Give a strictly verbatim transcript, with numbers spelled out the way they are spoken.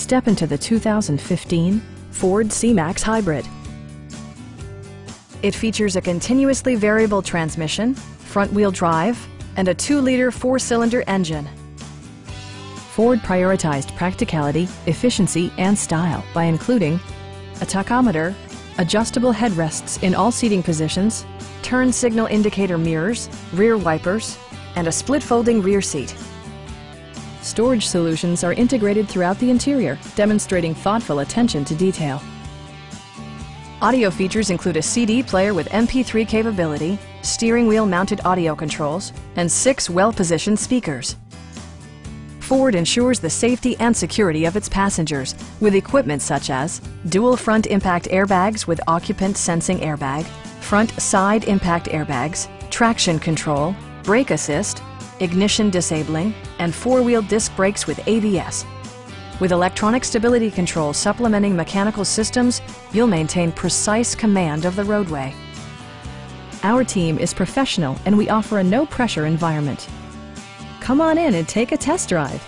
Step into the two thousand fifteen Ford C-Max Hybrid. It features a continuously variable transmission, front-wheel drive, and a two liter four-cylinder engine. Ford prioritized practicality, efficiency, and style by including a tachometer, adjustable headrests in all seating positions, turn signal indicator mirrors, rear wipers, and a split folding rear seat. Storage solutions are integrated throughout the interior, demonstrating thoughtful attention to detail. Audio features include a C D player with M P three capability, steering wheel mounted audio controls, and six well-positioned speakers. Ford ensures the safety and security of its passengers with equipment such as dual front impact airbags with occupant sensing airbag, front side impact airbags, traction control, brake assist, ignition disabling, and four-wheel disc brakes with A B S. With electronic stability control supplementing mechanical systems, you'll maintain precise command of the roadway. Our team is professional and we offer a no-pressure environment. Come on in and take a test drive.